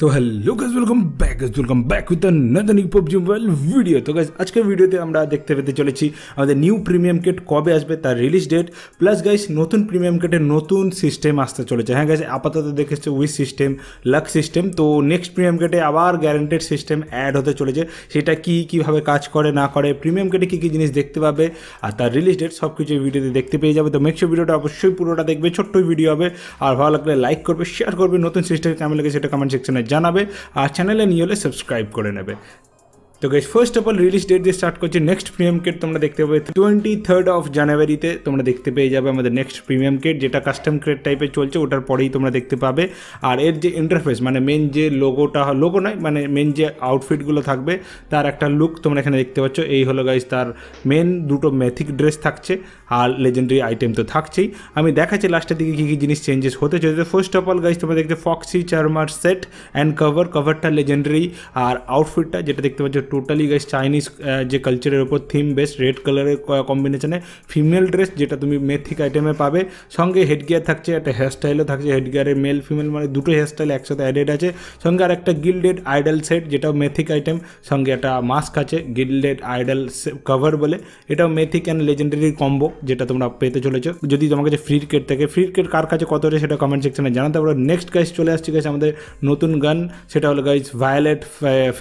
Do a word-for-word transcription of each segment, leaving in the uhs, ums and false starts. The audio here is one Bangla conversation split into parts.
तो hello guys, welcome back welcome back with another new PUBG mobile video. तो गाइस আজকের ভিডিওতে আমরা দেখতে পেতে চলেছি আমাদের নিউ প্রিমিয়াম কিট কবে আসবে তার রিলিজ ডেট, প্লাস গাইস নতুন প্রিমিয়াম কিটের নতুন সিস্টেম আসতে চলেছে। হ্যাঁ গাইস, আপাতত দেখেছে উইশ সিস্টেম, লাক সিস্টেম। তো নেক্সট প্রিমিয়াম কিটে আবার গ্যারান্টেড সিস্টেম অ্যাড হতে চলেছে। সেটা কি কিভাবে কাজ করে না করে, প্রিমিয়াম কিটে কি কি জিনিস দেখতে পাবে আর তার রিলিজ ডেট সব কিছু ভিডিওতে দেখতে পেয়ে যাবে। তো নেক্সট ভিডিওটা অবশ্যই পুরোটা দেখবে, ছোট্ট ভিডিও হবে। আর ভালো লাগলে লাইক করবে, শেয়ার করবে। নতুন সিস্টেম কেমন লাগে সেটা কমেন্ট সেকশনে জানাবে আর চ্যানেলে নিয়ে হলে সাবস্ক্রাইব করে নেবে। तो guys first of all release date दिए स्टार्ट कर नेक्स्ट प्रीमियम किट तुम्हारा देखते पे टोन्टी थार्ड अफ जनवरी तुम्हारा देखते पे जाबे हमारे नेक्स्ट प्रीमियम किट जेटा कस्टम क्रेट टाइपे चलते ओटार पर ही तुम्हारा देखते पा। और एर जो इंटरफेस मैं मेन जो लोगोटा लोगो ना मैं मेन जो आउटफिटगुलो थको तार एक लुक तुम्हारा एखे देखते पाच। यही हलो गाइस तार मेन दुटो मैथिक ड्रेस थकचे और लेजेंडरी आइटेम तो थकछे। हमें देखा लास्टर दिखे कि जिनिस चेंजेस होते चलते। फर्स्ट अफ अल गाइस तुम्हारा देखते foxy charmer set and cover कवरटा लेजेंडरी और आउटफिटा जेटा देखते टोटाली गाइस चाइनीज जो कल्चर ऊपर थीम बेस्ट रेड कलर कम्बिनेशने फिमेल ड्रेस जेटा तुम मेथिक आइटेमे पा। संगे हेडगियर थकते एक हेयर स्टाइलों थकते हेडगियारे मेल फिमेल मैं दोटो हेयर स्टाइल एक साथ एडेड आज है। संगे और एक गिल्डेड आइडल सेट जेटा मेथिक आइटेम संगे एक मास्क आज है गिल्डेड आइडल कवर बोले मेथिक एंड लेजेंडरी कम्बो जेटा तुम्हारा पे चले जो तुम्हारे फ्री किट थे। फ्री किट कार कत रहे कमेंट सेक्शने जानाते पारो। नेक्स्ट गाइस चले आसछे गाइस आमादेर नतून गान सेटा हलो गाइस वायलेट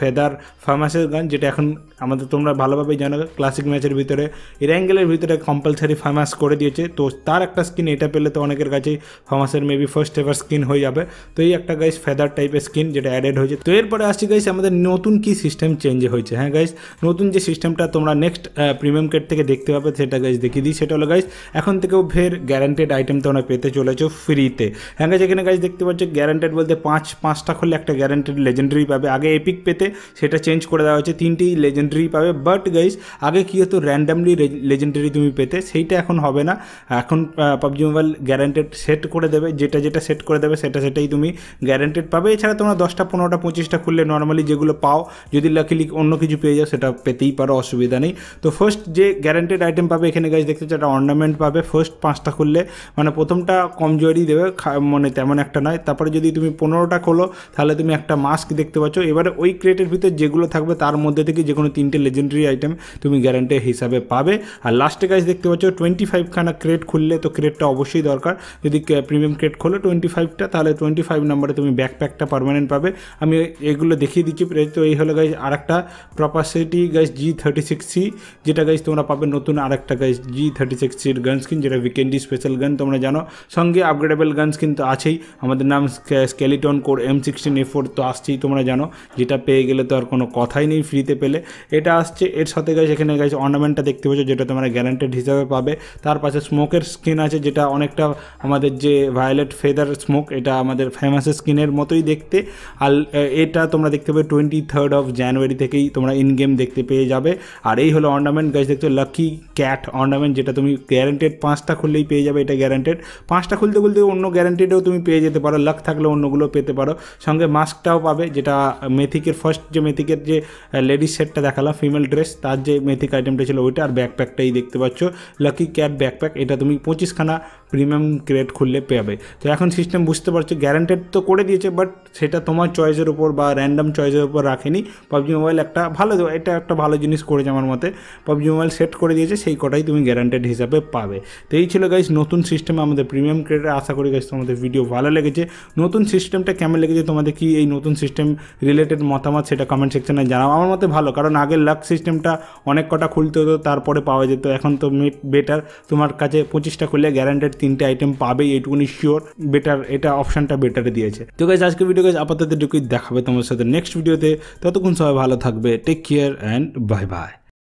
फेदार फार्मासेर যেটা এখন আমাদের তোমরা ভালোভাবে জানো ক্লাসিক ম্যাচের ভিতরে র্যাঙ্গেলের ভিতরে কম্পালসারি ফার্মাস করে দিয়েছে। তো তার একটা স্কিন এটা পেলে তো অনেকের কাছে ফার্মাসের মেবি ফার্স্ট এভার স্কিন হয়ে যাবে। তো এই একটা গাইস ফেদার টাইপের স্কিন যেটা অ্যাডেড হয়েছে। তো এরপরে আসছি গাইস আমাদের নতুন কি সিস্টেম চেঞ্জ হয়েছে। হ্যাঁ গাইস, নতুন যে সিস্টেমটা তোমরা নেক্সট প্রিমিয়াম কিট থেকে দেখতে পাবে সেটা গাইস দেখিয়ে দিই। সেটা হলো গাইস এখন থেকেও ফের গ্যারান্টেড আইটেম তোমরা পেতে চলেছো ফ্রিতে। হ্যাঁ গাইস, এখানে গাইস দেখতে পাচ্ছ গ্যারান্টেড বলতে পাঁচ পাঁচটা খুললে একটা গ্যারান্টেড লেজেন্ডারি পাবে। আগে এপিক পেতে সেটা চেঞ্জ করে দেওয়া হয়েছে, তিনটি লেজেন্ডারি পাবে। বাট গাইস আগে কি হতো র্যান্ডামলি লেজেন্ডারি তুমি পেতে, সেইটা এখন হবে না। এখন পাবজি মোবাইল গ্যারান্টেড সেট করে দেবে, যেটা যেটা সেট করে দেবে সেটা সেটাই তুমি গ্যারান্টেড পাবে। এছাড়া তোমরা দশটা পনেরোটা পঁচিশটা খুললে নর্মালি যেগুলো পাও যদি লাকিলি অন্য কিছু পেয়ে যাও সেটা পেতেই পারো, অসুবিধা নেই। তো ফার্স্ট যে গ্যারান্টেড আইটেম পাবে এখানে গাইস দেখতে একটা অর্নামেন্ট পাবে। ফার্স্ট পাঁচটা খুললে মানে প্রথমটা কমজোরি দেবে, মানে তেমন একটা নয়। তারপরে যদি তুমি পনেরোটা খোলো তাহলে তুমি একটা মাস্ক দেখতে পাচ্ছ। এবারে ওই ক্রেটের ভিতরে যেগুলো থাকবে তার মধ্যে থেকে যে কোনো তিনটে লেজেন্ডারি আইটেম তুমি গ্যারান্টি হিসাবে পাবে। আর লাস্টে গাইস দেখতে পাচ্ছ টোয়েন্টি ফাইভখানা ক্রেট খুললে, তো ক্রেটটা অবশ্যই দরকার। যদি প্রিমিয়াম ক্রেট খোলো টোয়েন্টি ফাইভটা তাহলে টোয়েন্টি ফাইভ নাম্বারে তুমি ব্যাকপ্যাকটা পার্মানেন্ট পাবে। আমি এগুলো দেখিয়ে দিচ্ছি। তো এই হলো গাইস আর একটা প্রপাসিটি guys G thirty six C যেটা গাইস তোমরা পাবে নতুন। আর একটা গাইস জি থার্টি সিক্স সির গান স্কিন যেটা উইকেন্ডি স্পেশাল গান তোমরা জানো। সঙ্গে আপগ্রেডেবল গান স্কিন তো আছেই। আমাদের নাম skeleton core M sixteen A four তো আসছেই, তোমরা জানো। যেটা পেয়ে গেলে তো আর কোনো কথাই নেই, ফ্রিতে পেলে এটা আসছে। এর সাথে গাইস এখানে গাইস অর্নামেন্টটা দেখতে পাচ্ছ যেটা তোমরা গ্যারান্টেড হিসাবে পাবে। তার পাশে স্মোকের স্কিন আছে যেটা অনেকটা আমাদের যে ভায়োলেট ফেদার স্মোক এটা আমাদের ফেমাস স্কিনের মতোই দেখতে। আর এটা তোমরা দেখতে পাবে টোয়েন্টি থার্ড অফ জানুয়ারি থেকেই তোমরা ইন গেম দেখতে পেয়ে যাবে। আর এই হলো অর্নামেন্ট গাইস দেখতে লাকি ক্যাট অর্নামেন্ট যেটা তুমি গ্যারান্টেড পাঁচটা খুললেই পেয়ে যাবে। এটা গ্যারান্টেড পাঁচটা খুলতে খুলতে অন্য গ্যারান্টেডও তুমি পেয়ে যেতে পারো, লাক থাকলে অন্যগুলো পেতে পারো। সঙ্গে মাস্কটাও পাবে যেটা মেথিকের ফার্স্ট যে মেথিকের যে লেডিস সেটটা দেখালাম ফিমেল ড্রেস তার যে মেথিক আইটেমটা ছিল ওইটা। আর ব্যাকপ্যাকটাই দেখতে পাচ্ছ লাকি ক্যাট ব্যাকপ্যাক, এটা তুমি পঁচিশখানা প্রিমিয়াম ক্রেট খুললে পাবে। তো এখন সিস্টেম বুঝতে পারছো গ্যারান্টেড তো করে দিয়েছে, বাট সেটা তোমার চয়েসের উপর বা র্যান্ডম চয়েসের উপর রাখেনি। পাবজি মোবাইল একটা ভালো, এটা একটা ভালো জিনিস করেছে আমার মতে। পাবজি মোবাইল সেট করে দিয়েছে সেই কটাই তুমি গ্যারান্টেড হিসাবে পাবে। তো এই ছিল গাইস নতুন সিস্টেমে আমাদের প্রিমিয়াম ক্রেটে। আশা করি গাইস তোমাদের ভিডিও ভালো লেগেছে। নতুন সিস্টেমটা কেমন লেগেছে, তোমাদের কি এই নতুন সিস্টেম রিলেটেড মতামত সেটা কমেন্ট সেকশনে জানাও। আমার মতে ভালো, কারণ আগে লাক সিস্টেমটা অনেক কটা খুলতে হতো তারপরে পাওয়া যেত। এখন তো বেটার তোমার কাছে পঁচিশটা খুললে গ্যারান্টেড তিনটে আইটেম পাবে, এইটুকুনি শিওর। বেটার এটা অপশানটা বেটারে দিয়েছে। তো গাইস আজকে ভিডিও গাইস আপাতত দেখাবে তোমার সাথে নেক্সট ভিডিওতে। ততক্ষণ সবাই ভালো থাকবে, take care and bye by.